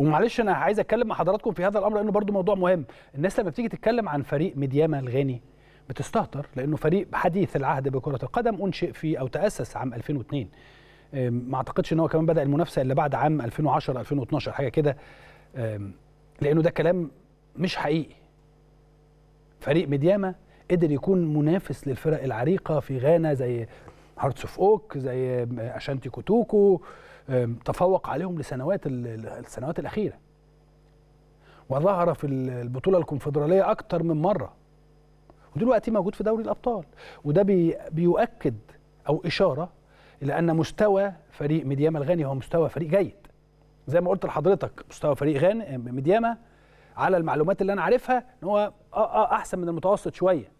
ومعلش انا عايز اتكلم مع حضراتكم في هذا الامر لانه برضو موضوع مهم. الناس لما بتيجي تتكلم عن فريق ميدياما الغاني بتستهتر لانه فريق حديث العهد بكره القدم، انشئ فيه او تاسس عام 2002، ما اعتقدش ان هو كمان بدا المنافسه الا بعد عام 2010 2012 حاجه كده، لانه ده كلام مش حقيقي. فريق ميدياما قدر يكون منافس للفرق العريقه في غانا زي هارتس اوف اوك، زي اشانتي كوتوكو، تفوق عليهم السنوات الاخيره، وظهر في البطوله الكونفدراليه اكتر من مره، ودلوقتي موجود في دوري الابطال. وده بيؤكد او اشاره الى ان مستوى فريق ميدياما الغاني هو مستوى فريق جيد. زي ما قلت لحضرتك مستوى فريق ميدياما على المعلومات اللي انا عارفها ان هو احسن من المتوسط شويه،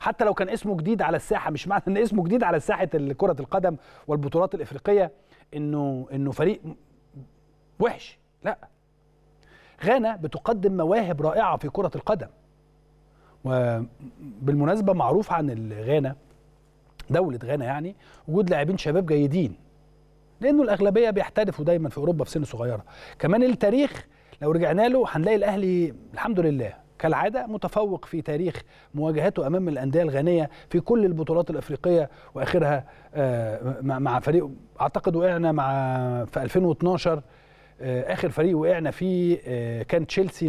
حتى لو كان اسمه جديد على الساحه. مش معنى ان اسمه جديد على ساحه كره القدم والبطولات الافريقيه انه فريق وحش، لا. غانا بتقدم مواهب رائعه في كره القدم، وبالمناسبه معروف عن غانا، دوله غانا يعني، وجود لاعبين شباب جيدين، لانه الاغلبيه بيحترفوا دايما في اوروبا في سن صغيره. كمان التاريخ لو رجعنا له هنلاقي الاهلي الحمد لله كالعاده متفوق في تاريخ مواجهته امام الانديه الغانيه في كل البطولات الافريقيه، واخرها مع فريق اعتقد وقعنا في 2012، اخر فريق وقعنا فيه كان تشيلسي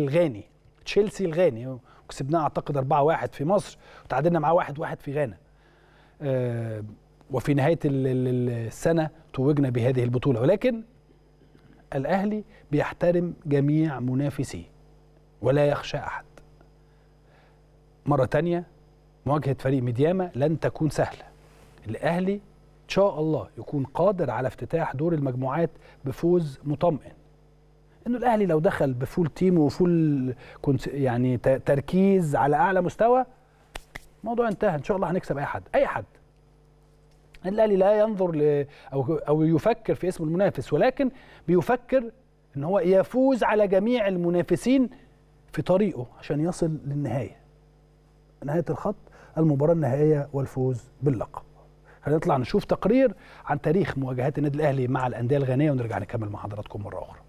الغاني، وكسبناه اعتقد 4-1 في مصر، وتعادلنا معاه 1-1 في غانا. وفي نهايه السنه توجنا بهذه البطوله. ولكن الاهلي بيحترم جميع منافسيه ولا يخشى احد. مره تانية مواجهه فريق ميدياما لن تكون سهله. الاهلي ان شاء الله يكون قادر على افتتاح دور المجموعات بفوز مطمئن. انه الاهلي لو دخل بفول تيم وفول يعني تركيز على اعلى مستوى، الموضوع انتهى ان شاء الله، هنكسب اي حد. الاهلي لا ينظر او يفكر في اسم المنافس، ولكن بيفكر ان هو يفوز على جميع المنافسين في طريقه عشان يصل للنهايه. نهايه الخط المباراه النهائيه والفوز باللقب. هنطلع نشوف تقرير عن تاريخ مواجهات النادي الاهلي مع الانديه الغانيه ونرجع نكمل مع حضراتكم مره اخرى.